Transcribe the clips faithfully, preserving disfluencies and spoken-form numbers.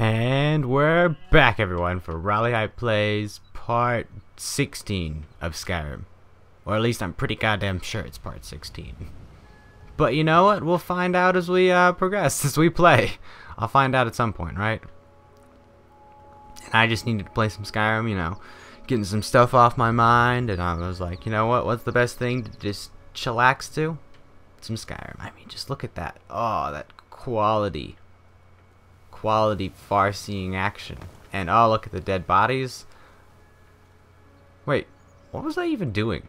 And we're back, everyone, for RaleighHype Plays Part sixteen of Skyrim. Or at least I'm pretty goddamn sure it's Part sixteen. But you know what? We'll find out as we uh, progress, as we play. I'll find out at some point, right? And I just needed to play some Skyrim, you know, getting some stuff off my mind. And I was like, you know what? What's the best thing to just chillax to? Some Skyrim. I mean, just look at that. Oh, that quality. Quality far-seeing action. And oh, look at the dead bodies. Wait, what was I even doing?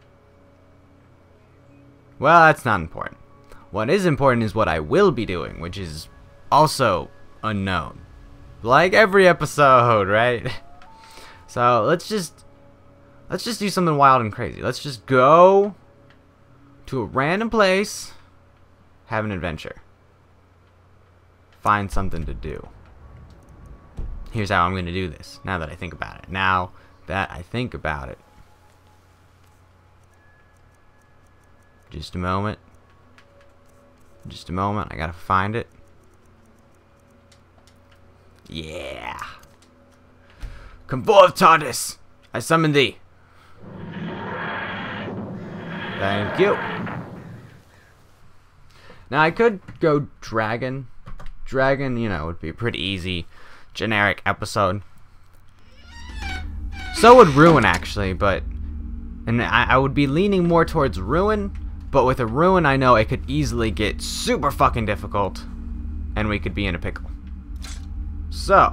Well, that's not important. What is important is what I will be doing, which is also unknown, like every episode, right? So let's just let's just do something wild and crazy. Let's just go to a random place, have an adventure, find something to do. Here's how I'm going to do this, now that I think about it. Now that I think about it. Just a moment. Just a moment. I gotta find it. Yeah. Come forth, TARDIS. I summon thee. Thank you. Now I could go dragon. Dragon, you know, would be a pretty easy, generic episode. So would Ruin, actually, but... And I, I would be leaning more towards Ruin, but with a Ruin, I know it could easily get super fucking difficult, and we could be in a pickle. So.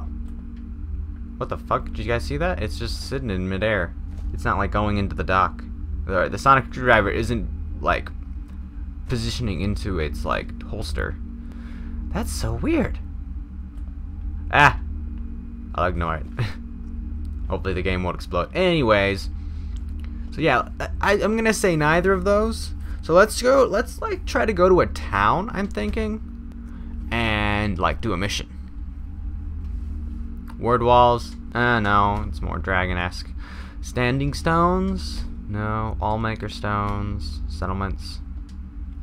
What the fuck? Did you guys see that? It's just sitting in midair. It's not, like, going into the dock. The, the sonic screwdriver isn't, like, positioning into its, like, holster. That's so weird. Ah. I'll ignore it. Hopefully the game won't explode. Anyways. So yeah, I, I'm going to say neither of those. So let's go, let's like try to go to a town, I'm thinking. And like do a mission. Word walls. Uh, no, it's more dragon-esque. Standing stones. No, Allmaker stones. Settlements.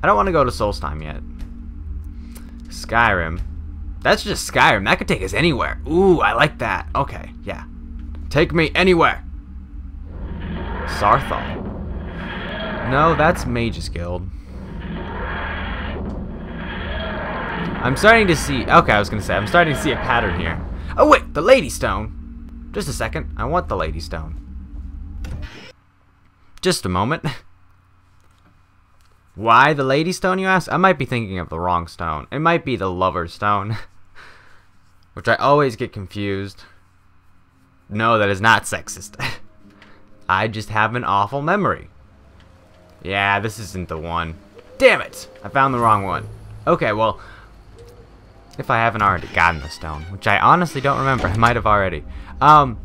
I don't want to go to Solstheim yet. Skyrim. That's just Skyrim. That could take us anywhere. Ooh, I like that. Okay, yeah. Take me anywhere. Sarthal. No, that's Mage's Guild. I'm starting to see... Okay, I was going to say, I'm starting to see a pattern here. Oh, wait, the Lady Stone. Just a second. I want the Lady Stone. Just a moment. Why the Lady Stone, you ask? I might be thinking of the wrong stone. It might be the Lover's Stone. Which I always get confused. No, that is not sexist. I just have an awful memory. Yeah, this isn't the one. Damn it! I found the wrong one. Okay, well... If I haven't already gotten the stone, which I honestly don't remember. I might have already. Um,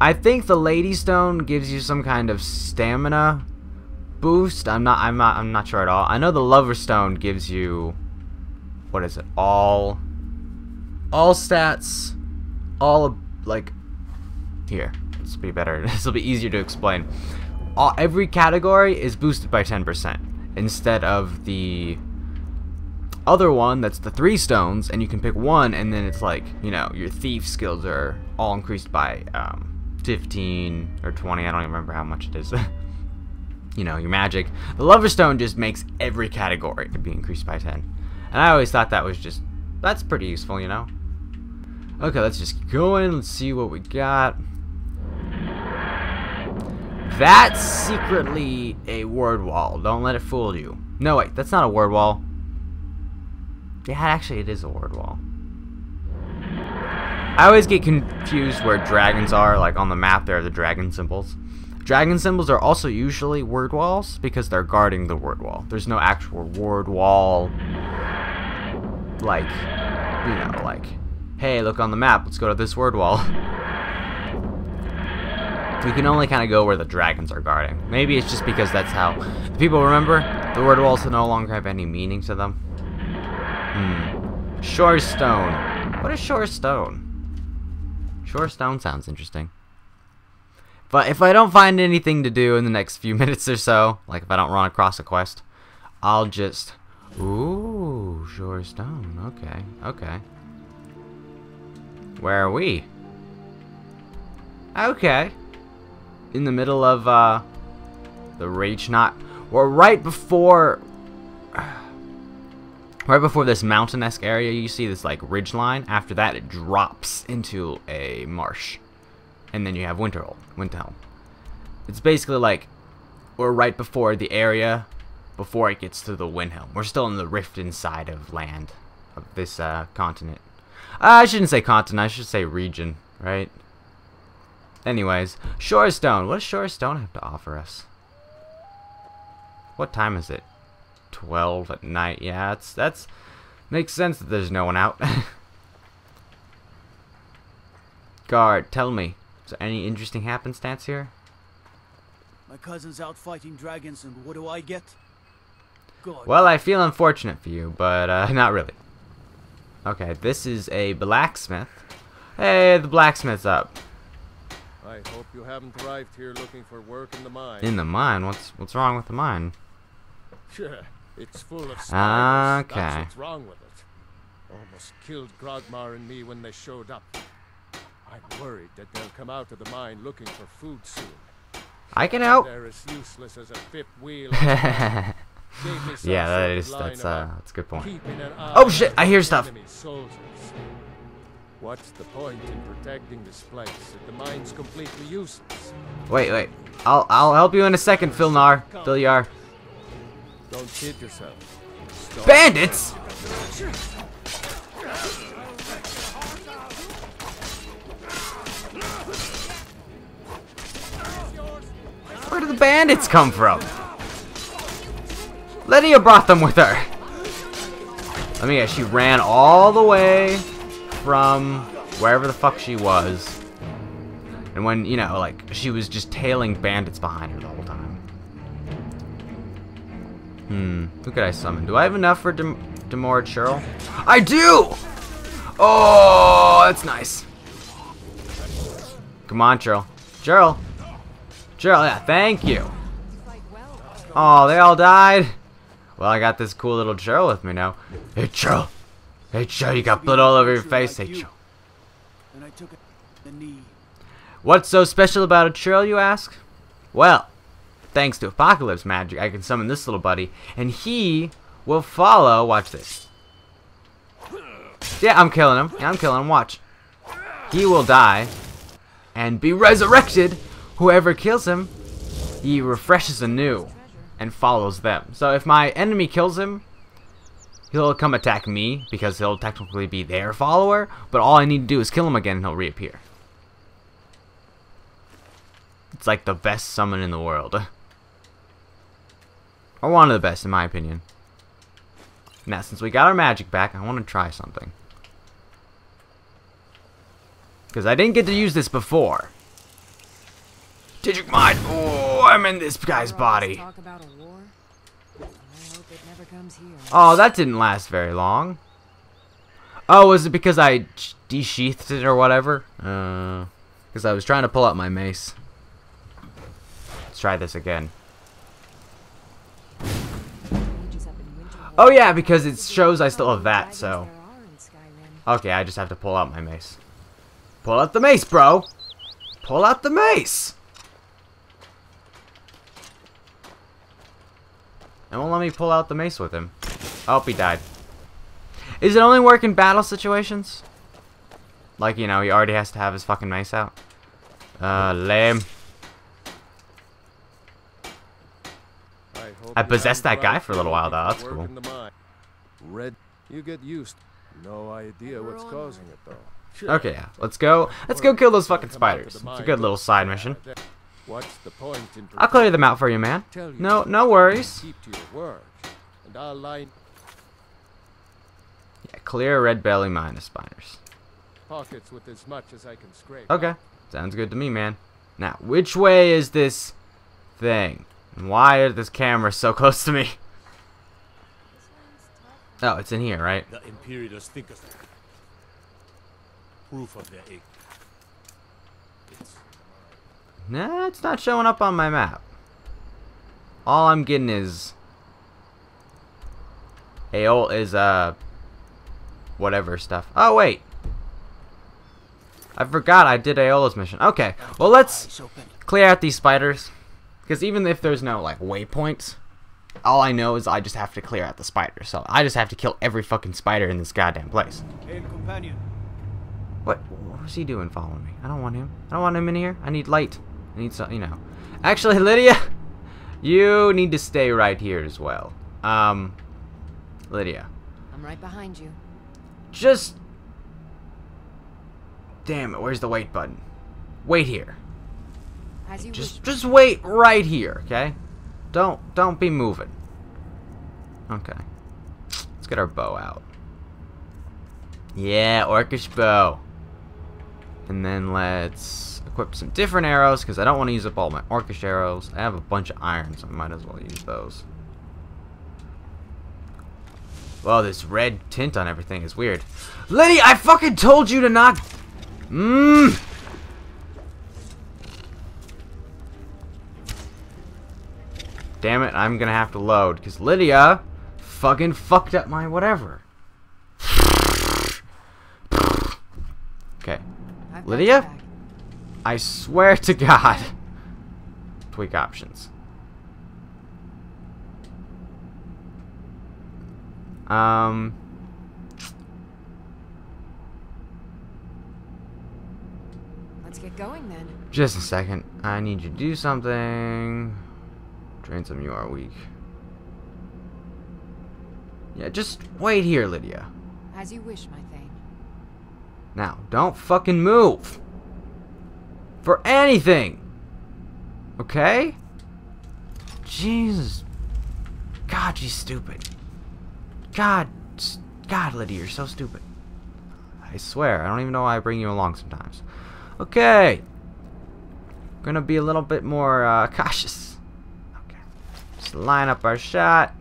I think the Lady Stone gives you some kind of stamina... boost. I'm not I'm not I'm not sure at all. I know the Lover's Stone gives you, what is it? All all stats, all like here. This will be better. This will be easier to explain. All every category is boosted by ten percent instead of the other one that's the three stones, and you can pick one, and then it's like, you know, your thief skills are all increased by um fifteen or twenty. I don't even remember how much it is. You know, your magic. The Lover's Stone just makes every category to be increased by ten. And I always thought that was just, that's pretty useful, you know? Okay, let's just go in, let's see what we got. That's secretly a word wall. Don't let it fool you. No, wait, that's not a word wall. Yeah, actually it is a word wall. I always get confused where dragons are, like on the map there are the dragon symbols. Dragon symbols are also usually word walls because they're guarding the word wall. There's no actual word wall, like, you know, like, hey, look on the map, let's go to this word wall. We can only kind of go where the dragons are guarding. Maybe it's just because that's how the people remember. The word walls no longer have any meaning to them. Hmm. Shor's Stone. What is Shor's Stone? Shor's Stone sounds interesting. But if I don't find anything to do in the next few minutes or so, like if I don't run across a quest, I'll just... Ooh, Shor's Stone. Okay, okay. Where are we? Okay. In the middle of uh, the Reach, not... We're right before... Right before this mountain-esque area, you see this like ridgeline. After that, it drops into a marsh. And then you have Winterhold, Windhelm. It's basically like we're right before the area before it gets to the Windhelm. We're still in the Riften side of land of this uh, continent. Uh, I shouldn't say continent, I should say region, right? Anyways, Shor's Stone. What does Shor's Stone have to offer us? What time is it? twelve at night. Yeah, that's that's makes sense that there's no one out. Guard, tell me, is there any interesting happenstance here? My cousin's out fighting dragons, and what do I get? God. Well, I feel unfortunate for you, but uh, not really. Okay, this is a blacksmith. Hey, the blacksmith's up. I hope you haven't arrived here looking for work in the mine. In the mine? What's what's wrong with the mine? Sure, it's full of spiders. Okay. That's what's wrong with it. Almost killed Grogmar and me when they showed up. I'm worried that they'll come out of the mine looking for food soon. I can help. They're as useless as a fifth wheel. Yeah, that is that's uh that's a good point. Oh shit, I hear stuff. What's the point in protecting this place if the mine's completely useless? Wait, wait. I'll I'll help you in a second, Philnar. Philiar. Don't kid yourself. Stop. Bandits! Where did the bandits come from? Lydia brought them with her. Let me guess, she ran all the way from wherever the fuck she was. And when, you know, like, she was just tailing bandits behind her the whole time. Hmm, who could I summon? Do I have enough for Dem Demora Churl? I do! Oh, that's nice. Come on, Churl. Churl. Churl, yeah, thank you. Oh, they all died. Well, I got this cool little Churl with me now. Hey, Churl. Hey, Churl, you got blood all over your face. Hey, Churl. What's so special about a Churl, you ask? Well, thanks to Apocalypse Magic, I can summon this little buddy, and he will follow. Watch this. Yeah, I'm killing him. Yeah, I'm killing him. Watch. He will die and be resurrected. Whoever kills him, he refreshes anew and follows them. So if my enemy kills him, he'll come attack me because he'll technically be their follower, but all I need to do is kill him again and he'll reappear. It's like the best summon in the world. Or one of the best, in my opinion. Now, since we got our magic back, I want to try something. Because I didn't get to use this before. Digic mine! Oh, I'm in this guy's body. Oh, that didn't last very long. Oh, is it because I desheathed it or whatever? Uh, because I was trying to pull out my mace. Let's try this again. Oh yeah, because it shows I still have that, so... Okay, I just have to pull out my mace. Pull out the mace, bro! Pull out the mace! It won't let me pull out the mace with him. Oh, he died. Is it only work in battle situations? Like, you know, he already has to have his fucking mace out. Uh, lame. I possessed that guy for a little while though, that's cool. Red, you get used. No idea what's causing it though. Okay, yeah. Let's go. Let's go kill those fucking spiders. It's a good little side mission. What's the point in I'll clear them out for you, man. No, no worries. Yeah, clear red belly minus spiders. Pockets with as much as I can scrape. Okay. Sounds good to me, man. Now, which way is this thing? Why is this camera so close to me? Oh, it's in here, right? The Imperials think of proof of their ignorance. Nah, it's not showing up on my map. All I'm getting is Aol is uh whatever stuff. Oh wait. I forgot I did Aeola's mission. Okay, well let's clear out these spiders, because even if there's no like waypoints, all I know is I just have to clear out the spiders. So I just have to kill every fucking spider in this goddamn place. Companion. What? What was he doing following me? I don't want him. I don't want him in here. I need light. I need some, you know. Actually, Lydia, you need to stay right here as well. Um, Lydia. I'm right behind you. Just. Damn it! Where's the wait button? Wait here. As you just, just wait right here, okay? Don't, don't be moving. Okay. Let's get our bow out. Yeah, orcish bow. And then let's equip some different arrows, because I don't want to use up all my orcish arrows. I have a bunch of irons, so I might as well use those. Well, this red tint on everything is weird. Lydia, I fucking told you to not... Mmm... Damn it, I'm gonna have to load, because Lydia fucking fucked up my whatever. Okay. Lydia? I swear to God. Tweak options. Um. Let's get going then. Just a second. I need you to do something. Drain some, you are weak. Yeah, just wait here, Lydia. As you wish, my thing. Now, don't fucking move. For anything. Okay? Jesus. God, she's stupid. God. God, Lydia, you're so stupid. I swear, I don't even know why I bring you along sometimes. Okay. Gonna be a little bit more uh, cautious. Line up our shot.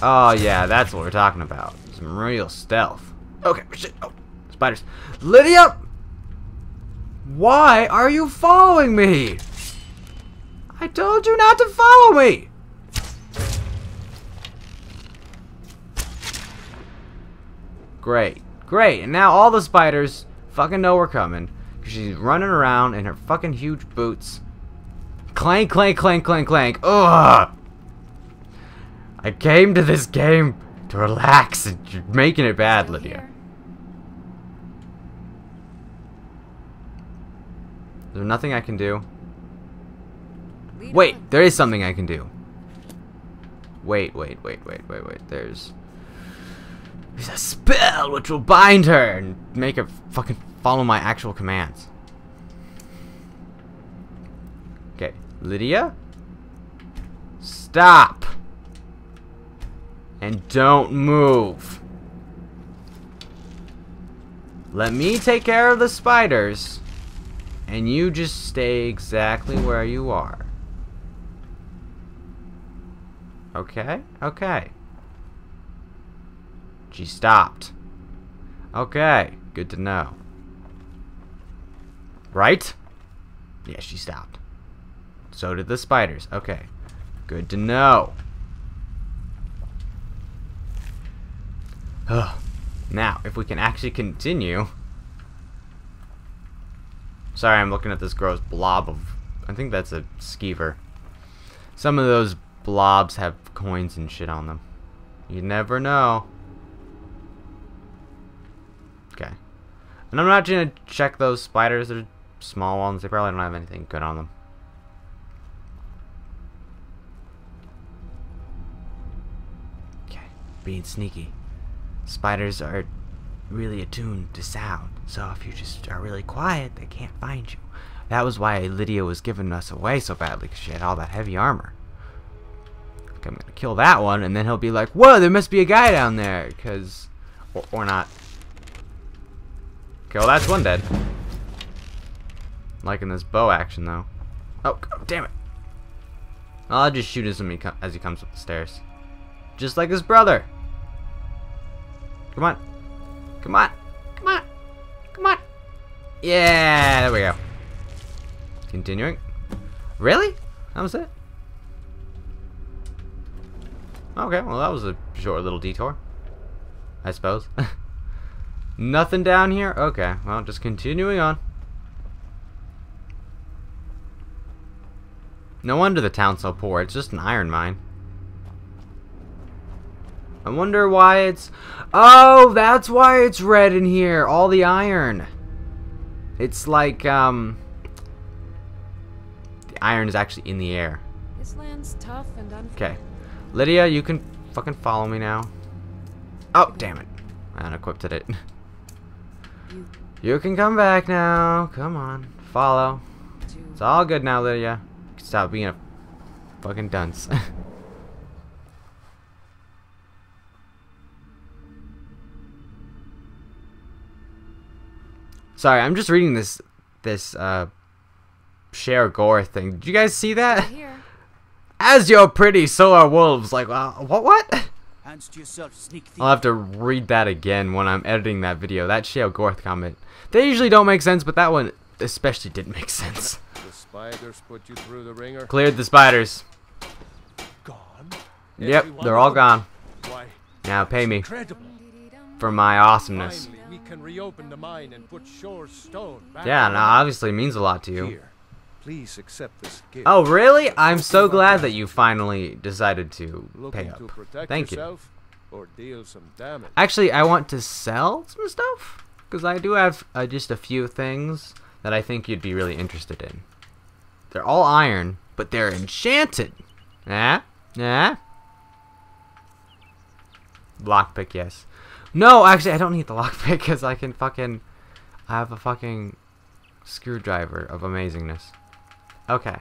Oh yeah, that's what we're talking about. Some real stealth. Okay, shit. Oh, spiders. Lydia, why are you following me? I told you not to follow me. Great, great. And now all the spiders fucking know we're coming, because she's running around in her fucking huge boots. Clank, clank, clank, clank, clank. Ugh. I came to this game to relax, and you're making it bad, Lydia. Is there nothing I can do? Wait, there is something I can do. Wait, wait, wait, wait, wait, wait. There's... There's a spell which will bind her and make her fucking follow my actual commands. Okay, Lydia? Stop! And don't move. Let me take care of the spiders, and you just stay exactly where you are. Okay, okay. She stopped. Okay, good to know. Right? Yeah, she stopped. So did the spiders. Okay, good to know. Ugh. Now, if we can actually continue... Sorry, I'm looking at this gross blob of... I think that's a skeever. Some of those blobs have coins and shit on them. You never know. Okay. And I'm not gonna check those spiders. They're small ones. They probably don't have anything good on them. Okay. Being sneaky. Spiders are really attuned to sound, so if you just are really quiet, they can't find you. That was why Lydia was giving us away so badly, because she had all that heavy armor. Okay, I'm gonna kill that one, and then he'll be like, whoa, there must be a guy down there, because... Or, or not. Okay, well, that's one dead. Liking this bow action, though. Oh, God, damn it. I'll just shoot him as he comes up the stairs. Just like his brother. Come on. Come on. Come on. Come on. Yeah, there we go. Continuing. Really? That was it? Okay, well that was a short little detour, I suppose. Nothing down here? Okay, well, just continuing on. No wonder the town's so poor. It's just an iron mine. I wonder why it's... Oh, that's why it's red in here. All the iron. It's like, um... the iron is actually in the air. This land's tough and unfair. Okay. Lydia, you can fucking follow me now. Oh, damn it. I unequipped it. You, you can come back now. Come on. Follow. It's all good now, Lydia. Stop being a fucking dunce. Sorry, I'm just reading this this uh Sheogorath thing. Did you guys see that? Here. As you're pretty, so are wolves. Like, uh, what what? I'll have to read that again when I'm editing that video. That Sheogorath comment. They usually don't make sense, but that one especially didn't make sense. The spiders put you through the ringer. Cleared the spiders. Gone? Yep, Everyone they're all gone. Why, now pay me incredible. For my awesomeness. Finally, we can reopen the mine and put Shor's Stone back. Yeah, no, obviously it means a lot to you. Here, please accept this gift. Oh, really? I'm so glad that you finally decided to pay up. Thank you. Or deal some damage. Actually, I want to sell some stuff because I do have uh, just a few things that I think you'd be really interested in. They're all iron, but they're enchanted. Nah, nah. Lockpick, yes. No, actually, I don't need the lockpick because I can fucking. I have a fucking screwdriver of amazingness. Okay.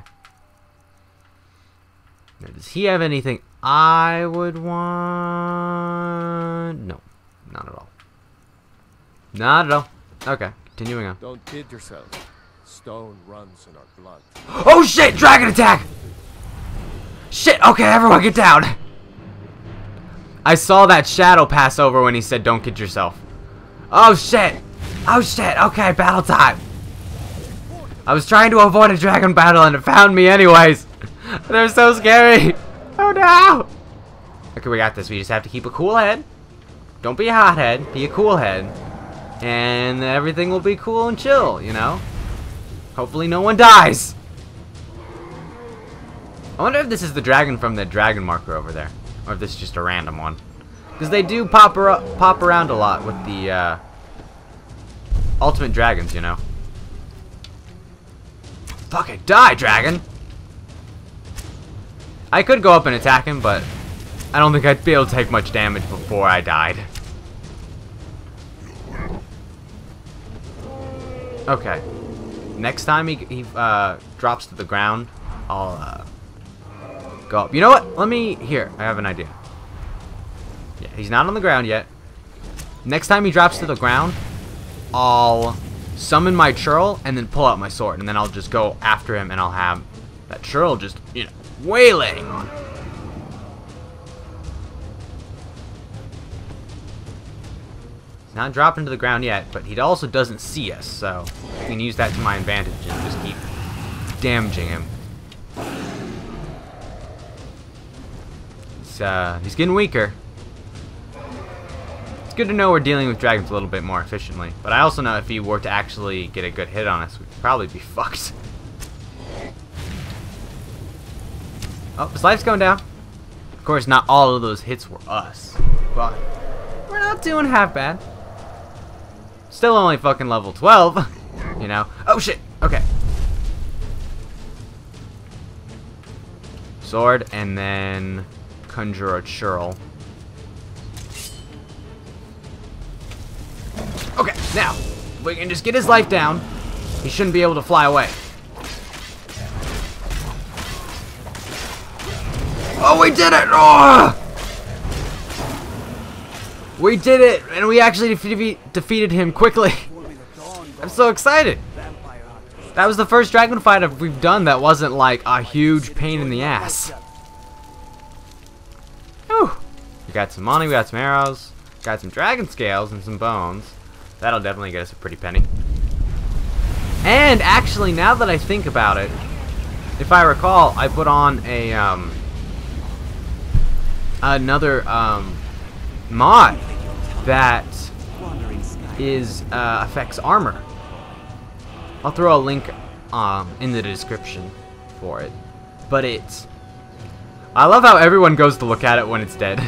Now, does he have anything I would want? No, not at all. Not at all. Okay, continuing on. Don't kid yourself. Stone runs in our blood. Oh shit! Dragon attack! Shit! Okay, everyone get down! I saw that shadow pass over when he said don't kid yourself. Oh shit! Oh shit! Okay, battle time! I was trying to avoid a dragon battle and it found me anyways! They're so scary! Oh no! Okay, we got this. We just have to keep a cool head. Don't be a hothead. Be a cool head. And everything will be cool and chill, you know? Hopefully no one dies! I wonder if this is the dragon from the dragon marker over there. Or if this is just a random one. Because they do pop, pop around a lot with the uh, ultimate dragons, you know. Fuck it, die, dragon! I could go up and attack him, but I don't think I'd be able to take much damage before I died. Okay. Next time he, he uh, drops to the ground, I'll uh, go up. You know what? Let me... Here, I have an idea. Yeah, he's not on the ground yet. Next time he drops to the ground, I'll summon my churl and then pull out my sword. And then I'll just go after him and I'll have that churl just, you know, waylaying on him. Not dropping to the ground yet, but he also doesn't see us, so I can use that to my advantage and just keep damaging him. He's, uh, he's getting weaker. It's good to know we're dealing with dragons a little bit more efficiently, but I also know if he were to actually get a good hit on us, we'd probably be fucked. Oh, his life's going down. Of course, not all of those hits were us, but we're not doing half bad. Still only fucking level twelve, you know. Oh shit, okay. Sword and then conjure a churl. Okay, now, we can just get his life down. He shouldn't be able to fly away. Oh, we did it! Oh! We did it! And we actually defe defeated him quickly. I'm so excited! That was the first dragon fight we've done that wasn't like a huge pain in the ass. Whew. We got some money, we got some arrows, got some dragon scales and some bones. That'll definitely get us a pretty penny. And actually, now that I think about it, if I recall, I put on a um, another um, mod that is uh, affects armor. I'll throw a link um, in the description for it. But it's... I love how everyone goes to look at it when it's dead.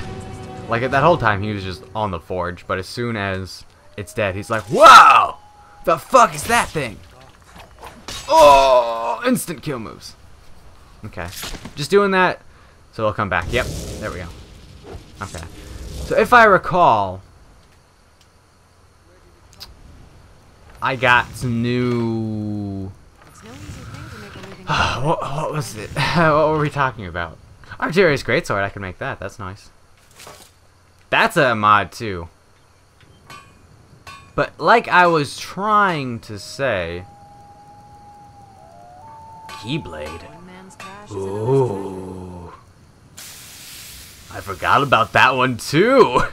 Like, that whole time he was just on the forge, but as soon as it's dead, he's like, whoa! The fuck is that thing? Oh! Instant kill moves. Okay. Just doing that, so it'll come back. Yep. There we go. Okay. So if I recall, I got some new... what, what was it? What were we talking about? Artillery's Greatsword. I can make that. That's nice. That's a mod too. But like I was trying to say, Keyblade. Ooh, I forgot about that one too.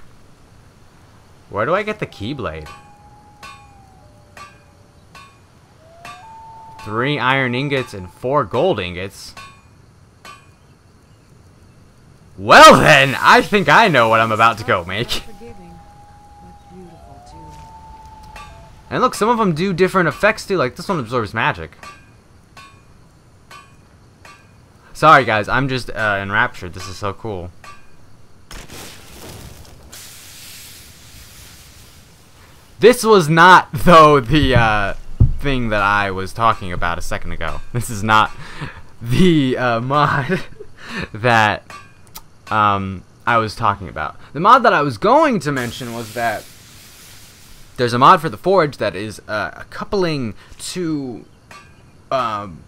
Where do I get the Keyblade? Three iron ingots and four gold ingots. Well then, I think I know what I'm about to go make. And look, some of them do different effects too, like this one absorbs magic. Sorry guys, I'm just uh, enraptured. This is so cool. This was not, though, the uh, thing that I was talking about a second ago. This is not the uh, mod that... Um, I was talking about. The mod that I was going to mention was that there's a mod for the Forge that is uh, a coupling to um,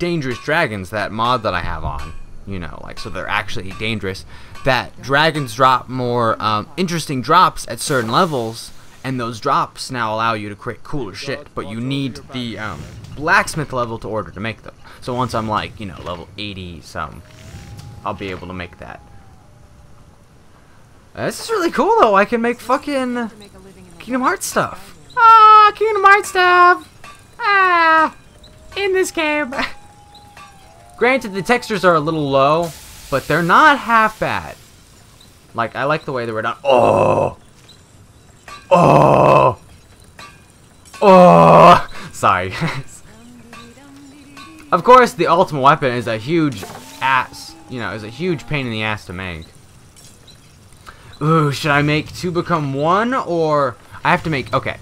Dangerous Dragons, that mod that I have on, you know, like, so they're actually dangerous, that dragons drop more um, interesting drops at certain levels, and those drops now allow you to create cooler shit, but you need the um, blacksmith level to order to make them. So once I'm like, you know, level eighty some, I'll be able to make that. Uh, this is really cool, though. I can make fucking Kingdom Hearts stuff. Ah, Kingdom Hearts stuff. Ah, in this game. Granted, the textures are a little low, but they're not half bad. Like, I like the way they were done. Oh, oh, oh. Sorry, guys. Of course, the ultimate weapon is a huge ass. You know, it's a huge pain in the ass to make. Ooh, should I make two become one, or I have to make? Okay,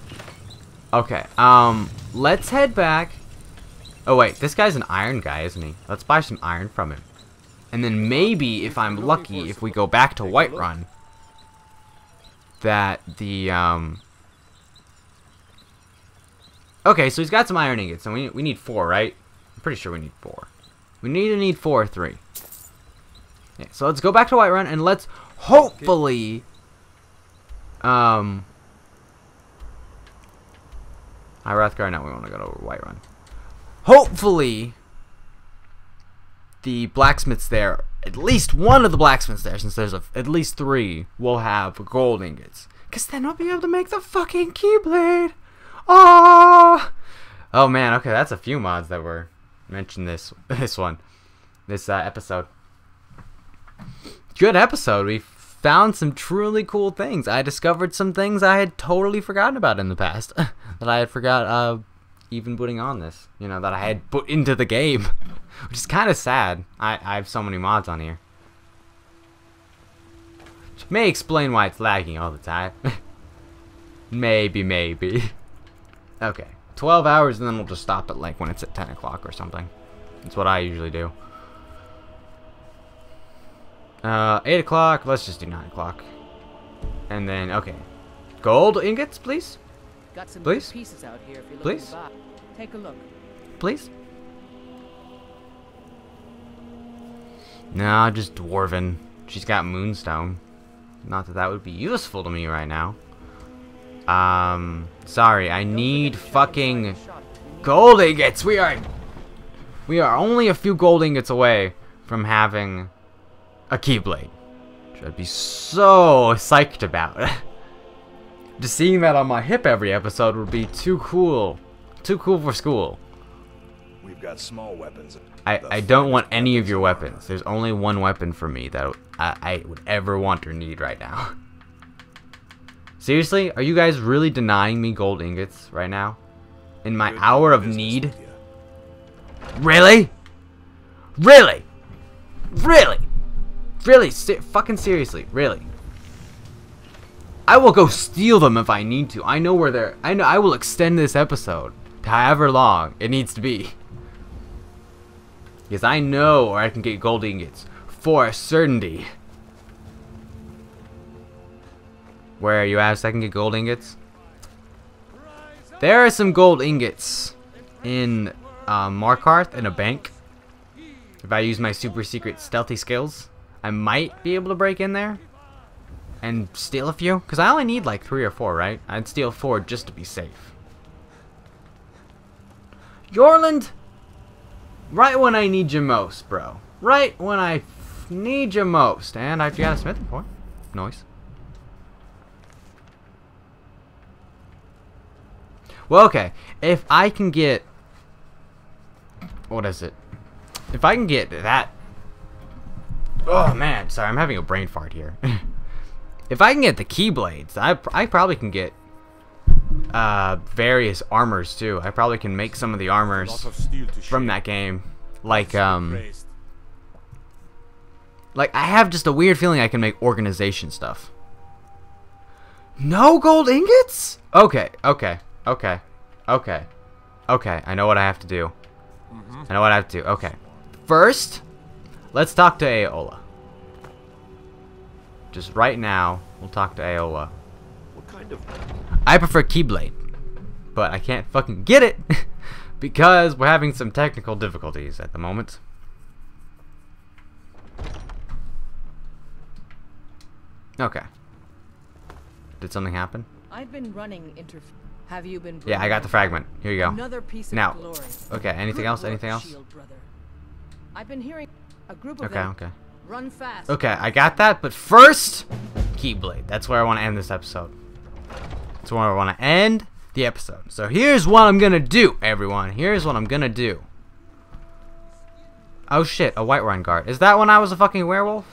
okay. Um, let's head back. Oh wait, this guy's an iron guy, isn't he? Let's buy some iron from him, and then maybe if I'm lucky, if we go back to Whiterun, that the um. Okay, so he's got some iron ingots, and we we need four, right? I'm pretty sure we need four. We need to need four or three. Yeah, so let's go back to Whiterun and let's hopefully, um, I Rathgar. No, we want to go to Whiterun. Hopefully, the blacksmiths there, at least one of the blacksmiths there, since there's a, at least three, will have gold ingots, cause then we'll be able to make the fucking Keyblade. Oh, oh man. Okay, that's a few mods that were mentioned this this one, this uh, episode. Good episode. We found some truly cool things. I discovered some things I had totally forgotten about in the past that I had forgot uh, even putting on this, you know, that I had put into the game, which is kind of sad. I, I have so many mods on here, which may explain why it's lagging all the time. maybe maybe okay, twelve hours, and then we'll just stop it like when it's at ten o'clock or something. That's what I usually do. Uh, eight o'clock, let's just do nine o'clock. And then, okay. Gold ingots, please? Got some please? Pieces out here if you're please? Take a look. Please? Nah, just Dwarven. She's got Moonstone. Not that that would be useful to me right now. Um, sorry, I need fucking gold ingots! We are... We are only a few gold ingots away from having... a Keyblade, which I'd be so psyched about. Just seeing that on my hip every episode would be too cool, too cool for school. We've got small weapons. I I don't want any of your weapons. There's only one weapon for me that I, I would ever want or need right now. Seriously? Are you guys really denying me gold ingots right now? In my hour of need? Really? Really? Really? Really? Ser- fucking seriously. Really? I will go steal them if I need to. I know where they're... I know. I will extend this episode to however long it needs to be. Because I know where I can get gold ingots. For a certainty. Where are you at? So I can get gold ingots? There are some gold ingots in uh, Markarth in a bank. If I use my super secret stealthy skills, I might be able to break in there and steal a few. Because I only need like three or four, right? I'd steal four just to be safe. Yorland! Right when I need you most, bro. Right when I need you most. And I've got a smithing point. Noise. Well, okay. If I can get... What is it? If I can get that... Oh, man. Sorry, I'm having a brain fart here. If I can get the Keyblades, I, I probably can get uh, various armors, too. I probably can make some of the armors from that game. Like, um... Like, I have just a weird feeling I can make organization stuff. No gold ingots? Okay, okay. Okay, okay, okay, I know what I have to do. Mm-hmm. I know what I have to do, okay. First, let's talk to Aeola. Just right now, we'll talk to Aeola. What kind of... I prefer Keyblade, but I can't fucking get it because we're having some technical difficulties at the moment. Okay. Did something happen? I've been running interference. Have you been yeah, I got the fragment. Here you go. Another piece of now, glory. Okay. Anything else? Anything else? I've been hearing a group of okay. Them. Okay. Run fast. Okay, I got that. But first, Keyblade. That's where I want to end this episode. That's where I want to end the episode. So here's what I'm gonna do, everyone. Here's what I'm gonna do. Oh shit! A Whiterun guard. Is that when I was a fucking werewolf?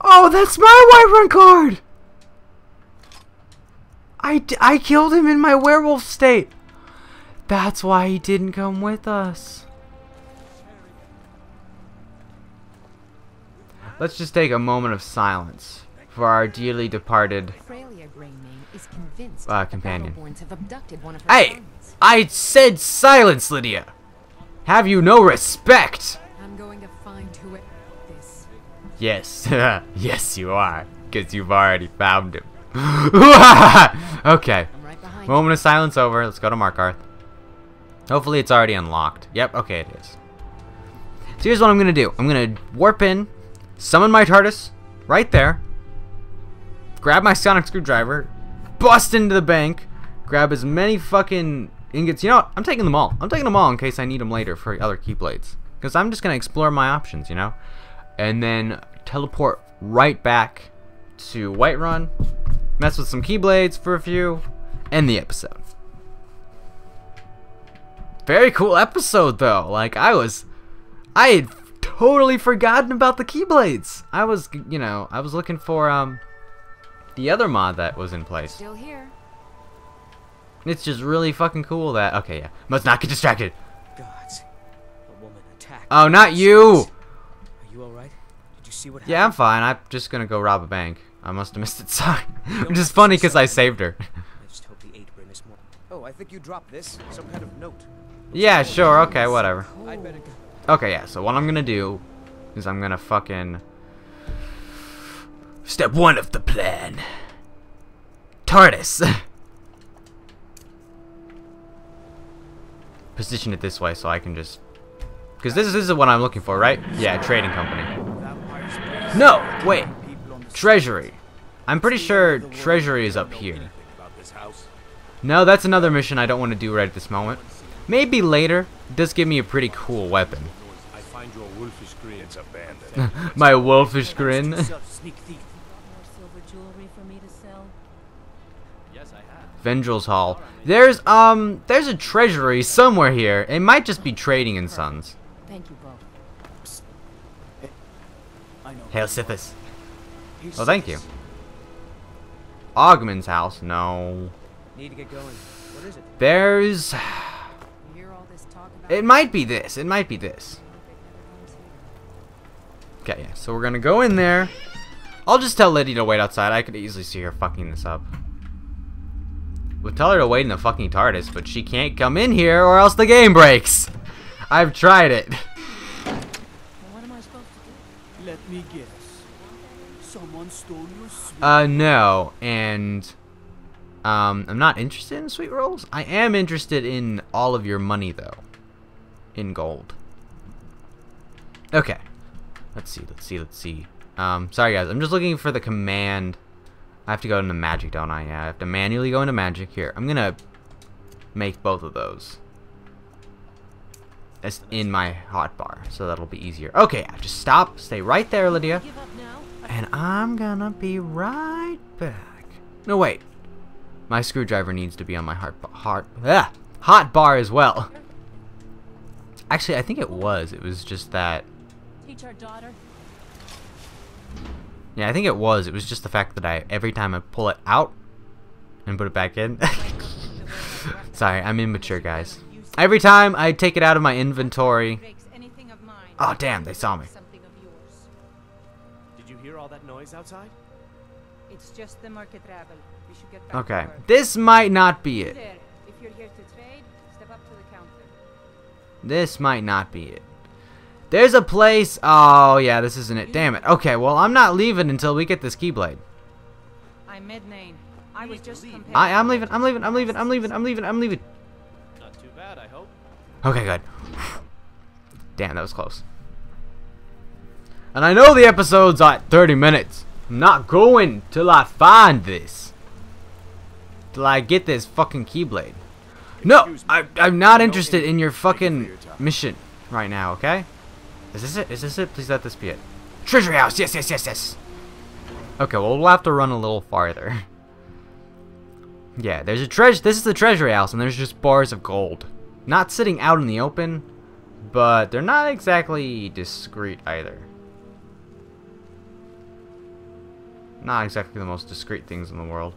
Oh, that's my Whiterun guard. I, I killed him in my werewolf state. That's why he didn't come with us. Let's just take a moment of silence for our dearly departed uh, companion. Hey, I said silence, Lydia. Have you no respect? I'm going to find who it is. Yes, yes, you are, because you've already found him. Okay. Right Moment of silence over. Let's go to Markarth. Hopefully it's already unlocked. Yep, okay it is. So here's what I'm going to do. I'm going to warp in, summon my TARDIS, right there, grab my sonic screwdriver, bust into the bank, grab as many fucking ingots. You know what? I'm taking them all. I'm taking them all in case I need them later for other Keyblades. Because I'm just going to explore my options, you know? And then teleport right back to Whiterun. Mess with some Keyblades for a few, end the episode. Very cool episode though. Like I was, I had totally forgotten about the Keyblades. I was, you know, I was looking for um the other mod that was in place. Still here. It's just really fucking cool that. Okay, yeah. Must not get distracted. Gods, a woman attacked. Oh, not you. Are you all right? Did you see what happened? Yeah, I'm fine. I'm just gonna go rob a bank. I must have missed it. Sorry. Which is funny because I saved her. Oh, I think you dropped this. Some kind of note. Yeah, sure. Okay, whatever. Okay, yeah. So what I'm gonna do is I'm gonna fucking step one of the plan. TARDIS. Position it this way so I can just because this is this is what I'm looking for, right? Yeah, trading company. No, wait. Treasury. I'm pretty sure Treasury is up here. No, that's another mission I don't want to do right at this moment. Maybe later. It does give me a pretty cool weapon. My wolfish grin. Vendral's Hall. There's um, there's a treasury somewhere here. It might just be trading in Sons. Hail Sithis. Oh, thank you. Ogman's house? No. Need to get going. What is it? There's... It might be this. It might be this. Okay, yeah. So we're gonna go in there. I'll just tell Lydia to wait outside. I could easily see her fucking this up. We'll tell her to wait in the fucking TARDIS, but she can't come in here or else the game breaks. I've tried it. What am I supposed to do? Let me guess. Someone stole your sweet. Uh, no. And... Um, I'm not interested in sweet rolls. I am interested in all of your money, though. In gold. Okay. Let's see, let's see, let's see. Um, sorry guys, I'm just looking for the command. I have to go into magic, don't I? Yeah, I have to manually go into magic. Here, I'm gonna make both of those. That's in my hotbar, so that'll be easier. Okay, just stop, stay right there, Lydia. And I'm gonna be right back. No, wait. My screwdriver needs to be on my heart, heart, ah, hot bar as well. Actually, I think it was. It was just that. Teach our daughter. Yeah, I think it was. It was just the fact that I every time I pull it out and put it back in. Sorry, I'm immature, guys. Every time I take it out of my inventory. Oh damn! They saw me. Did you hear all that noise outside? It's just the market rabble. We should get back okay, to work. This might not be it. If you're here to trade, step up to the counter. This might not be it. There's a place. Oh yeah, this isn't it. Damn it. Okay, well I'm not leaving until we get this keyblade. I'm mid-name. I was just. I I'm leaving. I'm leaving. I'm leaving. I'm leaving. I'm leaving. I'm leaving. Not too bad, I hope. Okay, good. Damn, that was close. And I know the episode's at thirty minutes. I'm not going till I find this. Till I get this fucking keyblade. No, I, I'm not interested in your fucking mission right now, okay? Is this it? Is this it? Please let this be it. Treasury house! Yes, yes, yes, yes! Okay, well, we'll have to run a little farther. Yeah, there's a treasure. This is the treasury house, and there's just bars of gold. Not sitting out in the open, but they're not exactly discreet either. Not exactly the most discreet things in the world.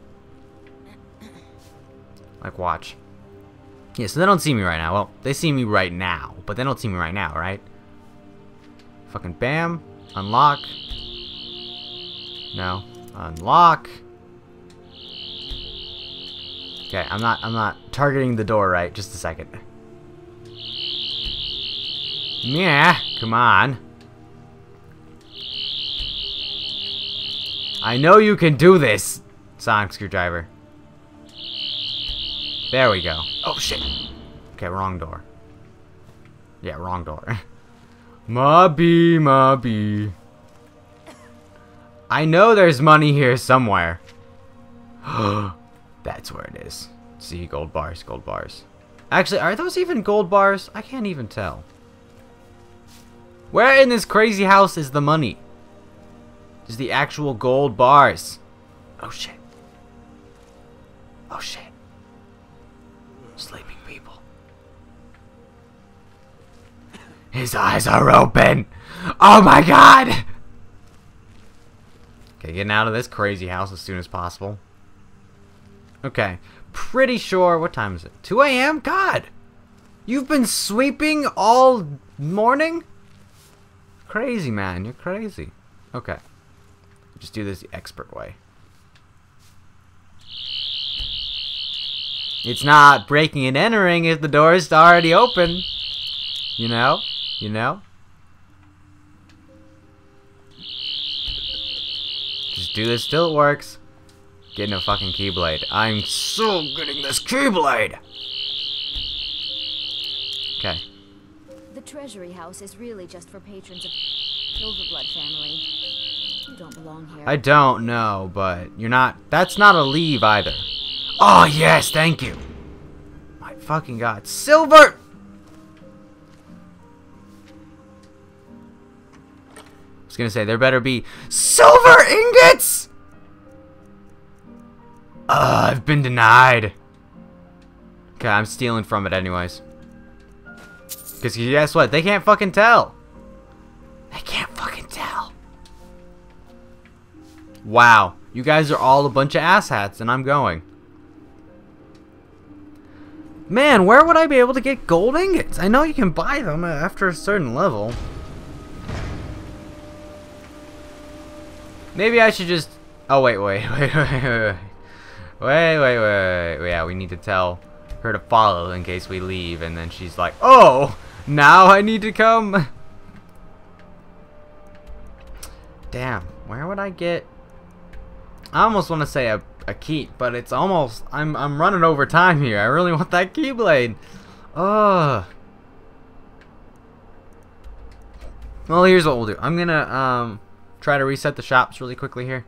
Like, watch. Yeah, so they don't see me right now. Well, they see me right now, but they don't see me right now, right? Fucking bam. Unlock. No. Unlock. Okay, I'm not, I'm not targeting the door right. Just a second. Yeah, come on. I know you can do this, sonic screwdriver. There we go. Oh shit. Okay, wrong door. Yeah, wrong door. Mobby, mobby. I know there's money here somewhere. That's where it is. See, gold bars, gold bars. Actually, are those even gold bars? I can't even tell. Where in this crazy house is the money? Just the actual gold bars. Oh shit. Oh shit. Sleeping people. His eyes are open. Oh my god. Okay, getting out of this crazy house as soon as possible. Okay. Pretty sure. What time is it? two A M? God. You've been sweeping all morning? Crazy, man. You're crazy. Okay. Just do this the expert way. It's not breaking and entering if the door is already open. You know? You know? Just do this till it works. Getting a fucking keyblade. I'm so getting this keyblade! Okay. The treasury house is really just for patrons of Silverblood family. You don't belong here. I don't know, but you're not... That's not a leave either. Oh yes, thank you. My fucking god. Silver! I was gonna say, there better be silver ingots! Ugh, I've been denied. Okay, I'm stealing from it anyways. Because guess what? They can't fucking tell. They can't fucking tell. Wow. You guys are all a bunch of asshats, and I'm going. Man, where would I be able to get gold ingots? I know you can buy them after a certain level. Maybe I should just... Oh, wait, wait, wait, wait, wait. Wait, wait, wait. Yeah, we need to tell her to follow in case we leave. And then she's like, oh, now I need to come. Damn, where would I get... I almost want to say a... a key, but it's almost I'm I'm running over time here. I really want that keyblade. Ugh. Well, here's what we'll do. I'm gonna um try to reset the shops really quickly here.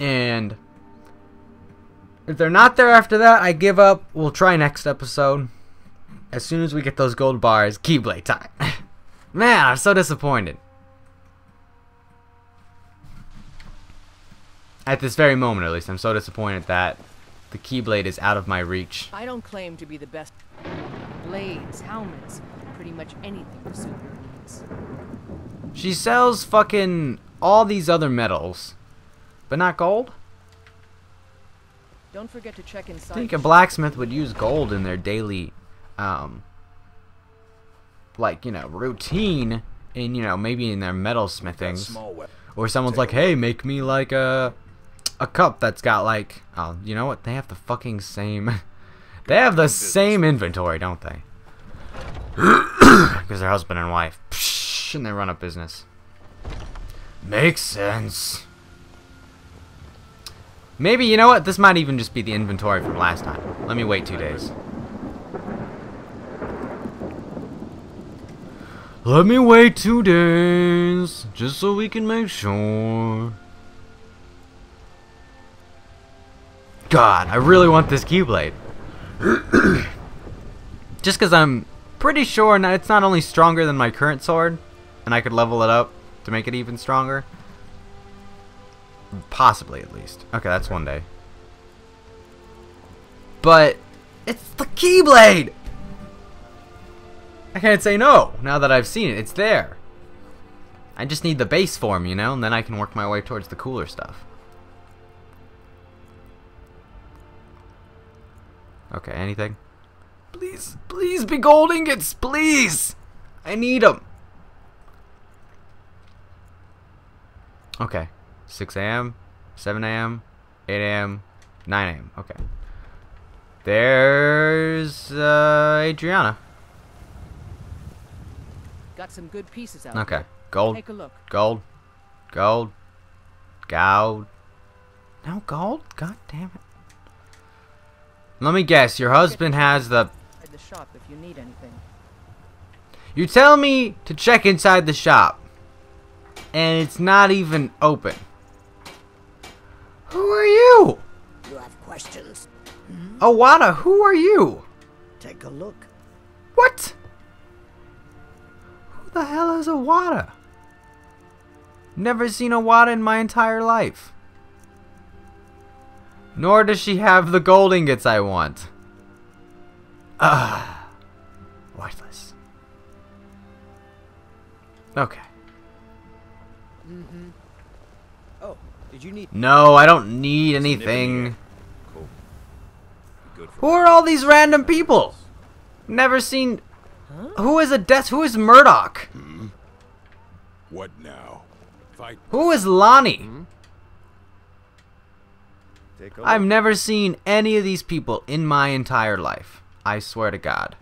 And if they're not there after that, I give up. We'll try next episode. As soon as we get those gold bars, keyblade time. Man, I'm so disappointed. At this very moment, at least, I'm so disappointed that the Keyblade is out of my reach. I don't claim to be the best. Blades, helmets, pretty much anything for super needs. She sells fucking all these other metals, but not gold? Don't forget to check inside. I think a blacksmith would use gold in their daily, um, like, you know, routine, and, you know, maybe in their metal smithings. Or someone's like, hey, make me like a... a cup that's got like, oh, you know what? They have the fucking same, they have the same inventory, don't they? Because they're husband and wife, Psh, and they run a business. Makes sense. Maybe, you know what? This might even just be the inventory from last time. Let me wait two days. Let me wait two days, just so we can make sure. God, I really want this Keyblade. Just because I'm pretty sure now it's not only stronger than my current sword, and I could level it up to make it even stronger. Possibly, at least. Okay, that's one day. But it's the Keyblade! I can't say no now that I've seen it. It's there. I just need the base form, you know, and then I can work my way towards the cooler stuff. Okay, anything? Please, please be gold ingots, please! I need them. Okay, six A M, seven A M, eight A M, nine A M, okay. There's uh, Adriana. Got some good pieces out. Okay, gold, take a look. gold, gold, gold, no gold? God damn it. Let me guess, your husband has the... the shop if you need anything. You tell me to check inside the shop, and it's not even open. Who are you? You have questions? Mm-hmm. Awada, who are you? Take a look. What? Who the hell is Awada? Never seen Awada in my entire life. Nor does she have the gold ingots I want. Ah, worthless. Okay. Mm-hmm. Oh, did you need? No, I don't need anything. Cool. Good. Who are all these random people? Never seen. Huh? Who is a death? Who is Murdoch? Hmm. What now? Fight. Who is Lonnie? Hmm? I've never seen any of these people in my entire life. I swear to God.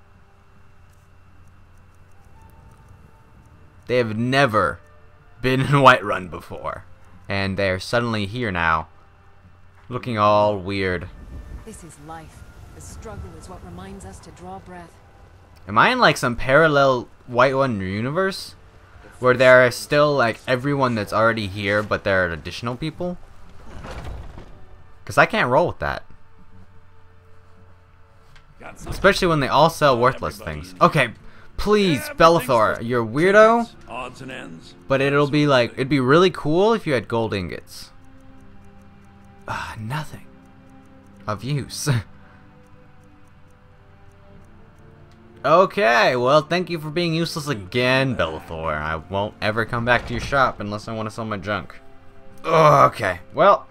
They have never been in Whiterun before. And they're suddenly here now. Looking all weird. This is life. The struggle is what reminds us to draw breath. Am I in like some parallel Whiterun universe? Where there are still like everyone that's already here, but there are additional people? Because I can't roll with that. Especially when they all sell worthless things. Okay, please, yeah, Bellathor, you're a weirdo. Odds and ends. But it'll be like, it'd be really cool if you had gold ingots. Uh, nothing of use. Okay, well, thank you for being useless again, Bellathor. I won't ever come back to your shop unless I want to sell my junk. Oh, okay, well,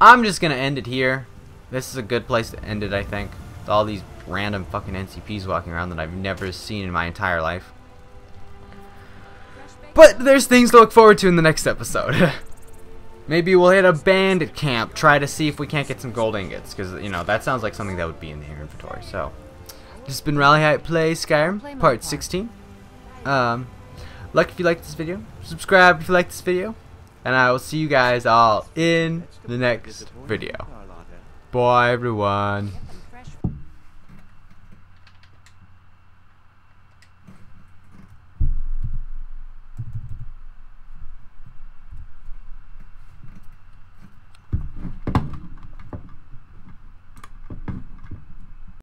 I'm just gonna end it here. This is a good place to end it, I think. With all these random fucking N C Ps walking around that I've never seen in my entire life. But there's things to look forward to in the next episode. Maybe we'll hit a bandit camp, try to see if we can't get some gold ingots, because, you know, that sounds like something that would be in your inventory, so. This has been RaleighHype Play Skyrim, part sixteen. Um, like if you liked this video, subscribe if you liked this video, and I will see you guys all in the next video. Bye, everyone.